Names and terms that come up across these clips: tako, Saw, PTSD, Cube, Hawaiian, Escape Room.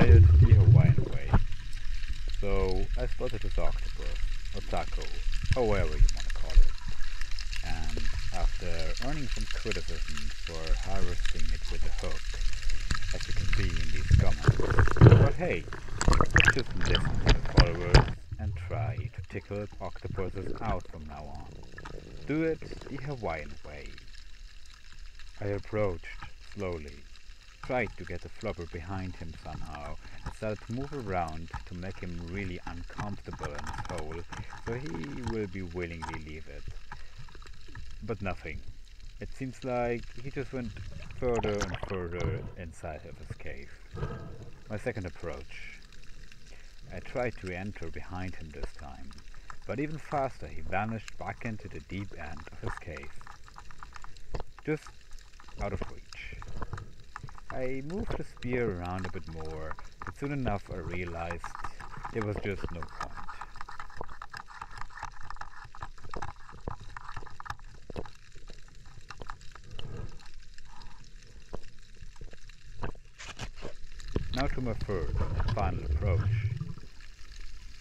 decided the Hawaiian way. So I spotted this octopus, or tako, or whatever you want to call it. And after earning some criticism for harvesting it with a hook, as you can see in these comments, but hey, just listen to the followers and try to tickle octopuses out from now on. Do it the Hawaiian way. I approached slowly, tried to get the flubber behind him somehow, and started to move around to make him really uncomfortable in his hole, so he will be willingly leave it. But nothing. It seems like he just went further and further inside of his cave. My second approach. I tried to enter behind him this time, but even faster he vanished back into the deep end of his cave. Just out of reach. I moved the spear around a bit more, but soon enough I realized there was just no point. Now to my third and final approach.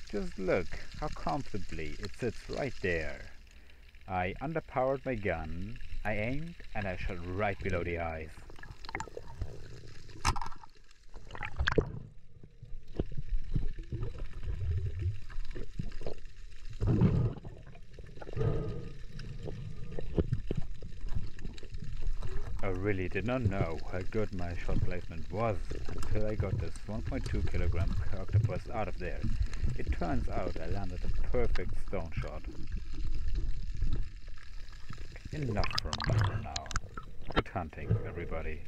Just look how comfortably it sits right there. I underpowered my gun, I aimed, and I shot right below the eyes. I really did not know how good my shot placement was until I got this 1.2 kilogram octopus out of there. It turns out I landed a perfect stone shot. Enough from me for now. Good hunting, everybody.